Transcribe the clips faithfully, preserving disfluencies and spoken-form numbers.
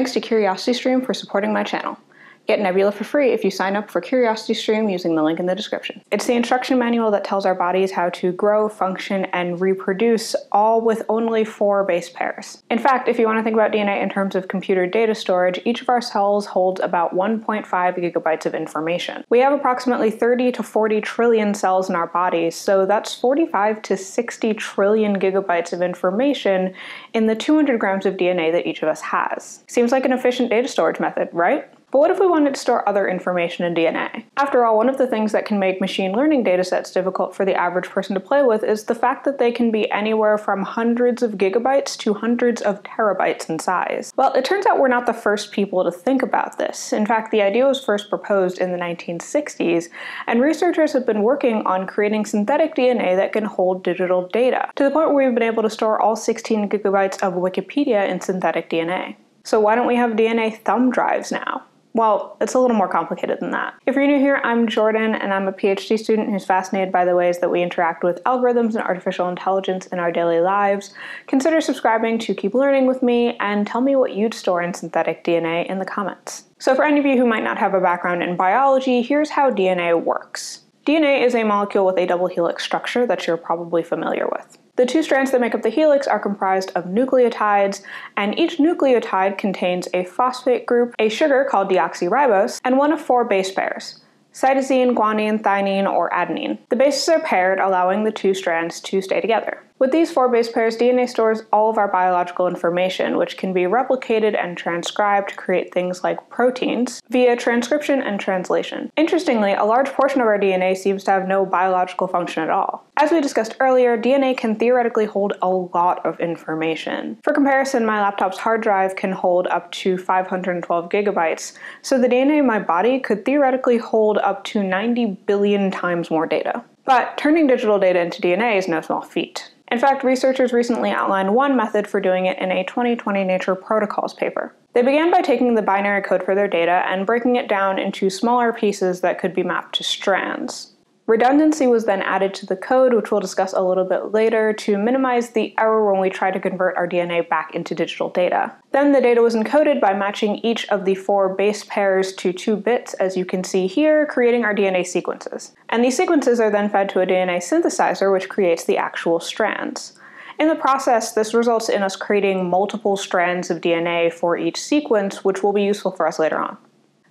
Thanks to CuriosityStream for supporting my channel. Get Nebula for free if you sign up for CuriosityStream using the link in the description. It's the instruction manual that tells our bodies how to grow, function, and reproduce, all with only four base pairs. In fact, if you want to think about D N A in terms of computer data storage, each of our cells holds about one point five gigabytes of information. We have approximately thirty to forty trillion cells in our bodies, so that's forty-five to sixty trillion gigabytes of information in the two hundred grams of D N A that each of us has. Seems like an efficient data storage method, right? But what if we wanted to store other information in D N A? After all, one of the things that can make machine learning datasets difficult for the average person to play with is the fact that they can be anywhere from hundreds of gigabytes to hundreds of terabytes in size. Well, it turns out we're not the first people to think about this. In fact, the idea was first proposed in the nineteen sixties, and researchers have been working on creating synthetic D N A that can hold digital data, to the point where we've been able to store all sixteen gigabytes of Wikipedia in synthetic D N A. So why don't we have D N A thumb drives now? Well, it's a little more complicated than that. If you're new here, I'm Jordan, and I'm a PhD student who's fascinated by the ways that we interact with algorithms and artificial intelligence in our daily lives. Consider subscribing to keep learning with me, and tell me what you'd store in synthetic D N A in the comments. So for any of you who might not have a background in biology, here's how D N A works. D N A is a molecule with a double helix structure that you're probably familiar with. The two strands that make up the helix are comprised of nucleotides, and each nucleotide contains a phosphate group, a sugar called deoxyribose, and one of four base pairs: cytosine, guanine, thymine, or adenine. The bases are paired, allowing the two strands to stay together. With these four base pairs, D N A stores all of our biological information, which can be replicated and transcribed to create things like proteins via transcription and translation. Interestingly, a large portion of our D N A seems to have no biological function at all. As we discussed earlier, D N A can theoretically hold a lot of information. For comparison, my laptop's hard drive can hold up to five hundred twelve gigabytes, so the D N A in my body could theoretically hold up to ninety billion times more data. But turning digital data into D N A is no small feat. In fact, researchers recently outlined one method for doing it in a twenty twenty Nature Protocols paper. They began by taking the binary code for their data and breaking it down into smaller pieces that could be mapped to strands. Redundancy was then added to the code, which we'll discuss a little bit later, to minimize the error when we try to convert our D N A back into digital data. Then the data was encoded by matching each of the four base pairs to two bits, as you can see here, creating our D N A sequences. And these sequences are then fed to a D N A synthesizer, which creates the actual strands. In the process, this results in us creating multiple strands of D N A for each sequence, which will be useful for us later on.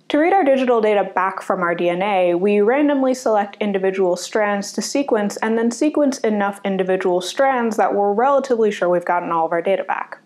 To read our digital data back from our D N A, we randomly select individual strands to sequence and then sequence enough individual strands that we're relatively sure we've gotten all of our data back.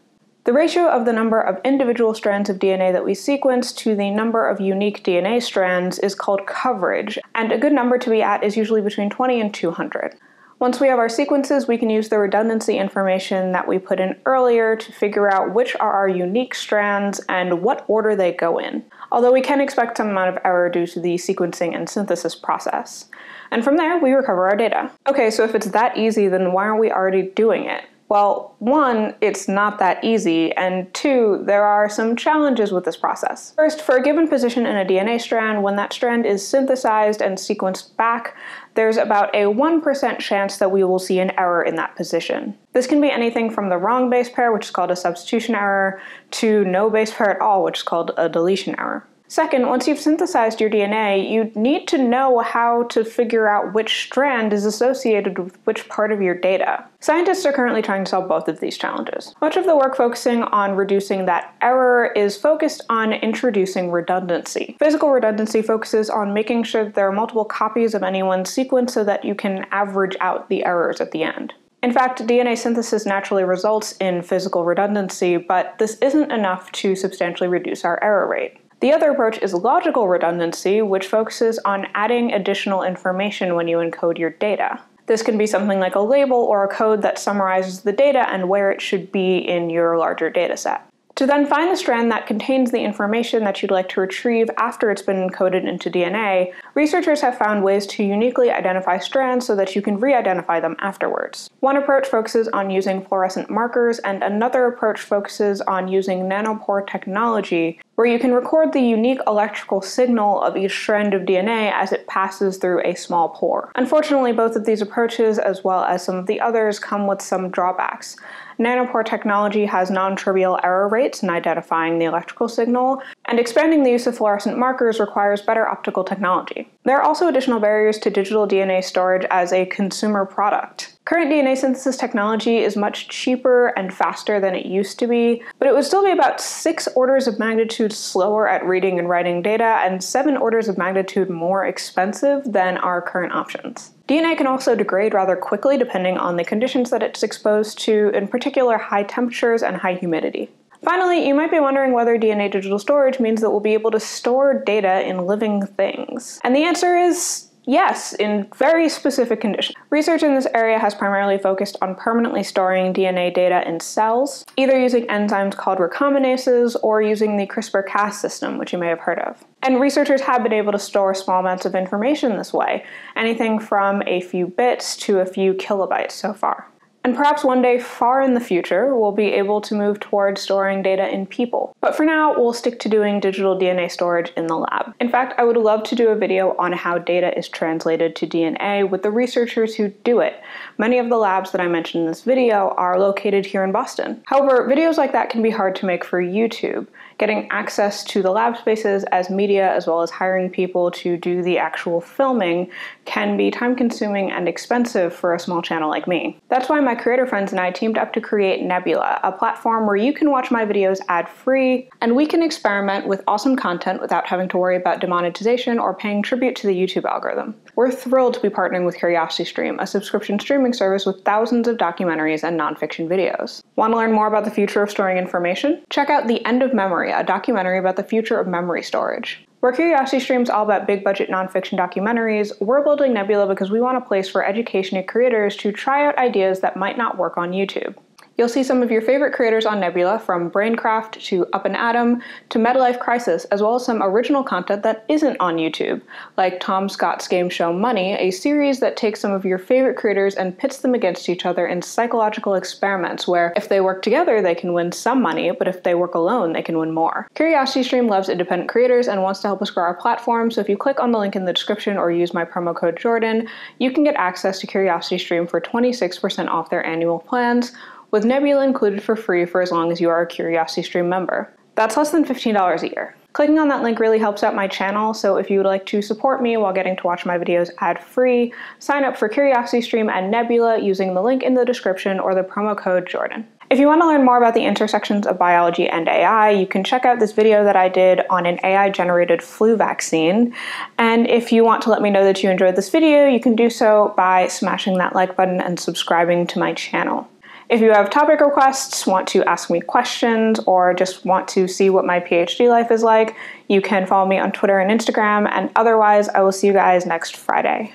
The ratio of the number of individual strands of D N A that we sequence to the number of unique D N A strands is called coverage, and a good number to be at is usually between twenty and two hundred. Once we have our sequences, we can use the redundancy information that we put in earlier to figure out which are our unique strands and what order they go in, although we can expect some amount of error due to the sequencing and synthesis process. And from there, we recover our data. Okay, so if it's that easy, then why aren't we already doing it? Well, one, it's not that easy, and two, there are some challenges with this process. First, for a given position in a D N A strand, when that strand is synthesized and sequenced back, there's about a one percent chance that we will see an error in that position. This can be anything from the wrong base pair, which is called a substitution error, to no base pair at all, which is called a deletion error. Second, once you've synthesized your D N A, you need to know how to figure out which strand is associated with which part of your data. Scientists are currently trying to solve both of these challenges. Much of the work focusing on reducing that error is focused on introducing redundancy. Physical redundancy focuses on making sure that there are multiple copies of any one sequence so that you can average out the errors at the end. In fact, D N A synthesis naturally results in physical redundancy, but this isn't enough to substantially reduce our error rate. The other approach is logical redundancy, which focuses on adding additional information when you encode your data. This can be something like a label or a code that summarizes the data and where it should be in your larger dataset. To then find the strand that contains the information that you'd like to retrieve after it's been encoded into D N A, Researchers have found ways to uniquely identify strands so that you can re-identify them afterwards. One approach focuses on using fluorescent markers, and another approach focuses on using nanopore technology, where you can record the unique electrical signal of each strand of D N A as it passes through a small pore. Unfortunately, both of these approaches, as well as some of the others, come with some drawbacks. Nanopore technology has non-trivial error rates in identifying the electrical signal, and expanding the use of fluorescent markers requires better optical technology. There are also additional barriers to digital D N A storage as a consumer product. Current D N A synthesis technology is much cheaper and faster than it used to be, but it would still be about six orders of magnitude slower at reading and writing data, and seven orders of magnitude more expensive than our current options. D N A can also degrade rather quickly depending on the conditions that it's exposed to, in particular high temperatures and high humidity. Finally, you might be wondering whether D N A digital storage means that we'll be able to store data in living things. And the answer is yes, in very specific conditions. Research in this area has primarily focused on permanently storing D N A data in cells, either using enzymes called recombinases or using the CRISPR Cas system, which you may have heard of. And researchers have been able to store small amounts of information this way, anything from a few bits to a few kilobytes so far. And perhaps one day far in the future, we'll be able to move towards storing data in people. But for now, we'll stick to doing digital D N A storage in the lab. In fact, I would love to do a video on how data is translated to D N A with the researchers who do it. Many of the labs that I mentioned in this video are located here in Boston. However, videos like that can be hard to make for YouTube. Getting access to the lab spaces as media, as well as hiring people to do the actual filming, can be time-consuming and expensive for a small channel like me. That's why my My creator friends and I teamed up to create Nebula, a platform where you can watch my videos ad-free, and we can experiment with awesome content without having to worry about demonetization or paying tribute to the YouTube algorithm. We're thrilled to be partnering with CuriosityStream, a subscription streaming service with thousands of documentaries and nonfiction videos. Want to learn more about the future of storing information? Check out The End of Memory, a documentary about the future of memory storage. Where CuriosityStream's all about big-budget nonfiction documentaries, we're building Nebula because we want a place for education and creators to try out ideas that might not work on YouTube. You'll see some of your favorite creators on Nebula, from BrainCraft to Up and Atom to MetLife Crisis, as well as some original content that isn't on YouTube, like Tom Scott's game show Money, a series that takes some of your favorite creators and pits them against each other in psychological experiments where if they work together, they can win some money, but if they work alone, they can win more. CuriosityStream loves independent creators and wants to help us grow our platform, so if you click on the link in the description or use my promo code Jordan, you can get access to CuriosityStream for twenty-six percent off their annual plans, with Nebula included for free for as long as you are a CuriosityStream member. That's less than fifteen dollars a year. Clicking on that link really helps out my channel, so if you would like to support me while getting to watch my videos ad-free, sign up for CuriosityStream and Nebula using the link in the description or the promo code Jordan. If you want to learn more about the intersections of biology and A I, you can check out this video that I did on an A I-generated flu vaccine. And if you want to let me know that you enjoyed this video, you can do so by smashing that like button and subscribing to my channel. If you have topic requests, want to ask me questions, or just want to see what my PhD life is like, you can follow me on Twitter and Instagram, and otherwise I will see you guys next Friday.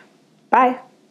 Bye!